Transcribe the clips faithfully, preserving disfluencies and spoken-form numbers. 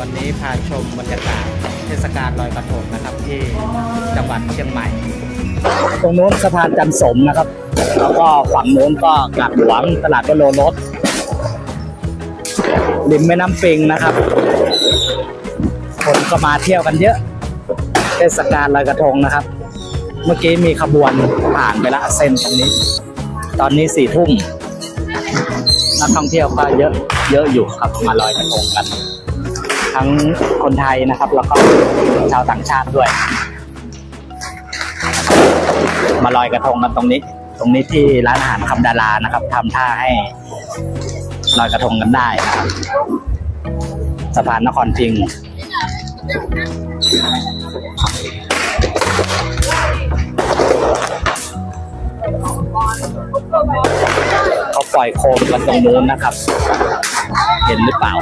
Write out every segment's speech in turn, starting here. วันนี้พาชมบรรยากาศเทศกาลลอยกระทงนะครับที่จังหวัดเชียงใหม่ตรงโน้นสะพานจันสมนะครับแล้วก็ฝั่งโน้นก็กาดหลวงตลาดวโรรสริมแม่น้ำปิงนะครับคนก็มาเที่ยวกันเยอะเทศกาลลอยกระทงนะครับเมื่อกี้มีขบวนผ่านไปละเส้นตรงนี้ตอนนี้สี่ทุ่มนักท่องเที่ยวก็เยอะเยอะอยู่ครับมาลอยกระทงกันทั้งคนไทยนะครับแล้วก็ชาวต่างชาติด้วยมาลอยกระทงกันตรงนี้ตรงนี้ที่ร้านอาหารคำดารานะครับทำท่าให้ลอยกระทงกันได้นะครับสะพานนครพิงค์เขาปล่อยโคมกันตรงนู้นนะครับเห็นหรือเปล่า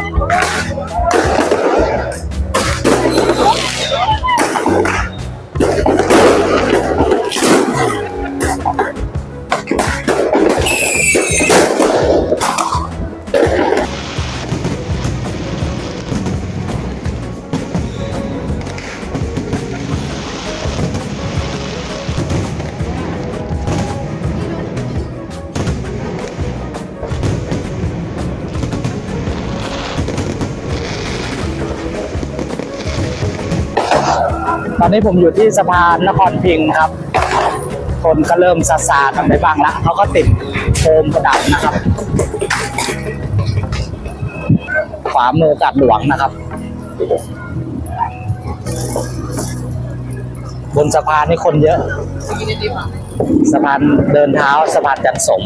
ตอนนี้ผมอยู่ที่สะพานนครพิงค์ครับคนก็เริ่มซาซากันไปบ้างละเขาก็ติดโคมประดับนะครับขวามือกาดหลวงนะครับบนสะพานนี่คนเยอะสะพานเดินเท้าสะพานจันสม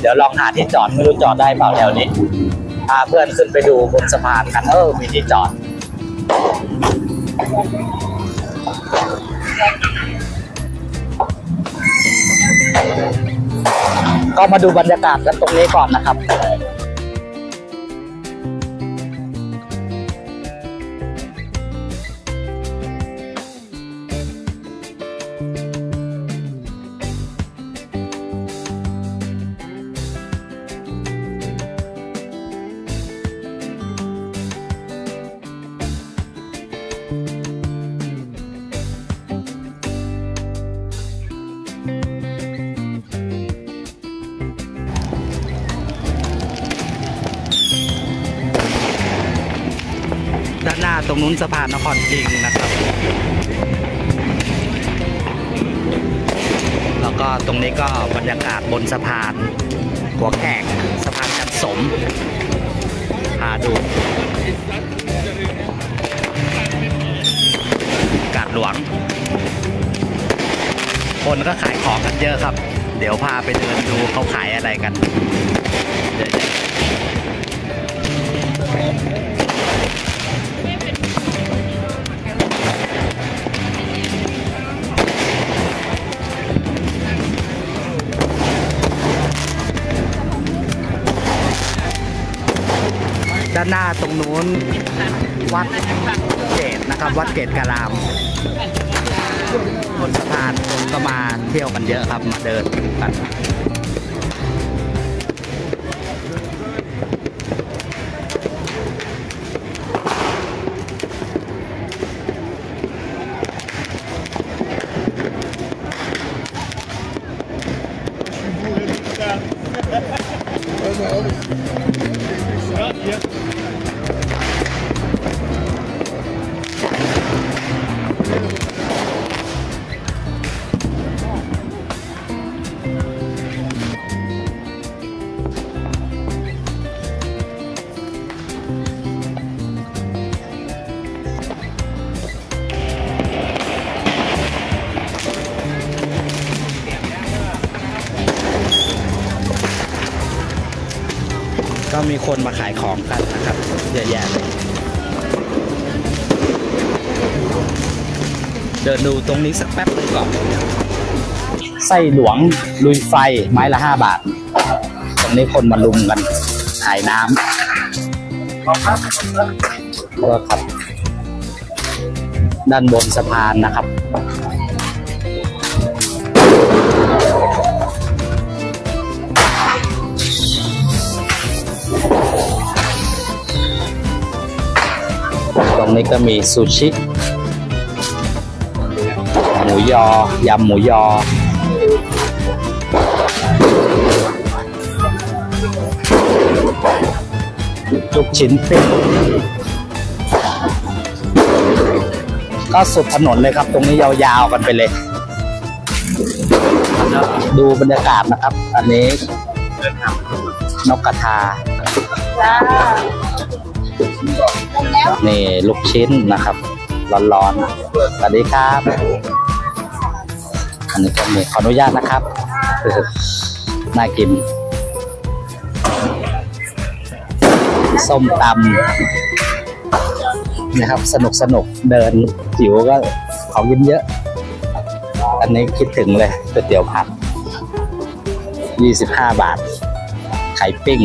เดี๋ยวลองหาที่จอดไม่รู้จอดได้เปล่าแถวนี้พาเพื่อนขึ้นไปดูบนสะพานกันเออมีที่จอดก็มาดูบรรยากาศกันตรงนี้ก่อนนะครับด้านหน้าตรงนู้นสะพานนครพิงค์นะครับแล้วก็ตรงนี้ก็บรรยากาศบนสะพานหัวแขกสะพานจันสมพาดูกาดหลวงคนก็ขายของกันเยอะครับเดี๋ยวพาไปเดินดูเขาขายอะไรกันด้านหน้าตรงนู้นวัดเกตนะครับวัดเกตกะลามบนสะพานคนก็มาเที่ยวกันเยอะครับมาเดินกันก็มีคนมาขายของกันนะครับเยอะแยะเลย เดินดูตรงนี้สักแป๊บนึงก่อนไส้หลวงลุยไฟไม้ละห้าบาทตรงนี้คนมาลุมกันหายน้ำก็ครับด้านบนสะพานนะครับตรงนี้ก็มีซูชิหมูยอยำหมูยอลูกชิ้นปิ้งก็สุดถนนเลยครับตรงนี้ยาวๆกันไปเลยดูบรรยากาศนะครับอันนี้นกกระทานี่ลูกชิ้นนะครับร้อนๆสวัสดีครับอันนี้ก็มีขออนุญาตนะครับน่ากินส้มตำนะครับสนุกสนุกเดินจิ๋วก็ของกินเยอะอันนี้คิดถึงเลยก๋วยเตี๋ยวผัดยี่สิบห้าบาทไข่ปิ้ง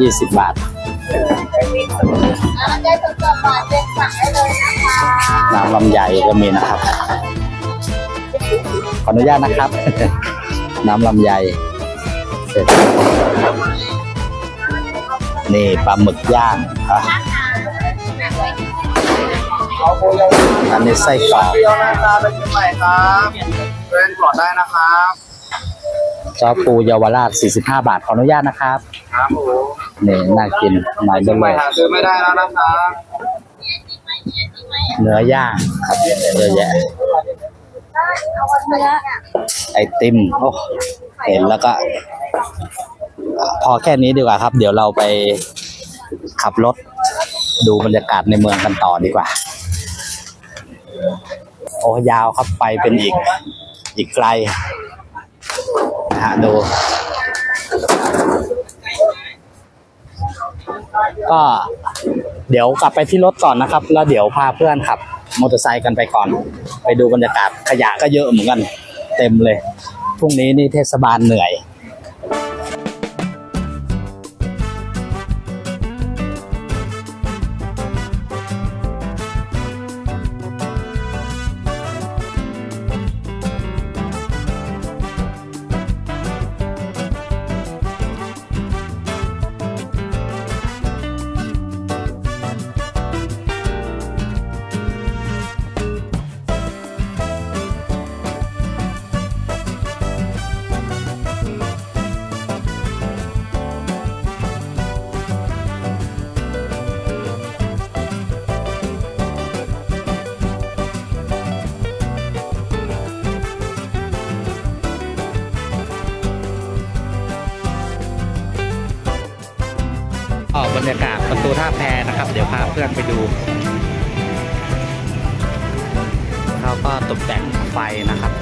ยี่สิบบาทน้ำลำไยก็มีนะครับขออนุญาตนะครับน้ำลำไยเสร็จนี่ปลาหมึกย่างอันนี้ไส้กรอกได้นะครับซอสปูเยาวราชสี่สิบห้าบาทขออนุญาตนะครับครับผมนี่น่ากินน่าจะไม่หาซื้อไม่ได้แล้วนะครับเนื้อย่างครับเยอะแยะไอติมโอ้เห็นแล้วก็พอแค่นี้ดีกว่าครับเดี๋ยวเราไปขับรถดูบรรยากาศในเมืองกันต่อดีกว่าโอ้ยาวครับไปเป็นอีกอีกไกลนะฮะดูก็เดี๋ยวกลับไปที่รถก่อนนะครับแล้วเดี๋ยวพาเพื่อนขับมอเตอร์ไซค์กันไปก่อนไปดูบรรยากาศขยะก็เยอะเหมือนกันเต็มเลยพรุ่งนี้นี่เทศบาลเหนื่อยบรรยากาศประตูท่าแพนะครับเดี๋ยวพาเพื่อนไปดูเขาก็ตกแต่งไฟนะครับ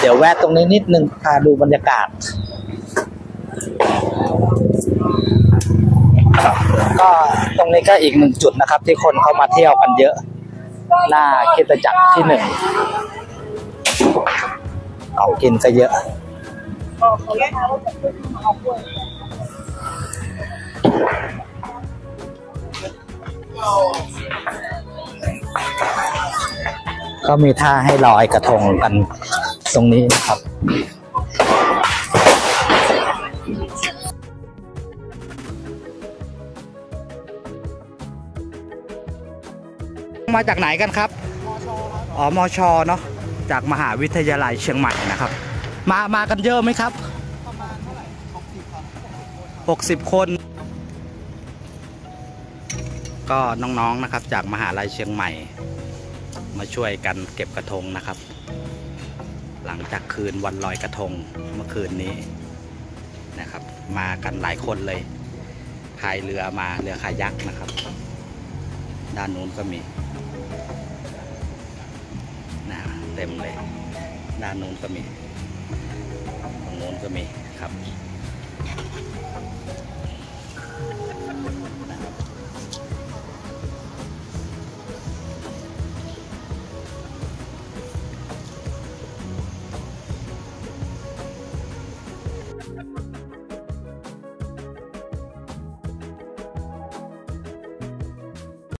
เดี๋ยวแวะตรงนี้นิดนึงพาดูบรรยากาศก็ตรงนี้ก็อีกหนึ่งจุดนะครับที่คนเข้ามาเที่ยวกันเยอะหน้าคริสตจักรที่หนึ่งของกินก็เยอะ เขามีท่าให้ลอยกระทงกันตรงนี้นะครับมาจากไหนกันครับอ๋อมชเนาะจากมหาวิทยาลัยเชียงใหม่นะครับมามากันเยอะไหมครับประมาณเท่าไหร่หกสิบคนก็น้องๆนะครับจากมหาลัยเชียงใหม่มาช่วยกันเก็บกระทงนะครับหลังจากคืนวันลอยกระทงเมื่อคืนนี้นะครับมากันหลายคนเลยพายเรือมาเรือคายักนะครับด้านนู้นก็มีนะเต็มเลยด้านนู้นก็มีตรงนู้นก็มีครับ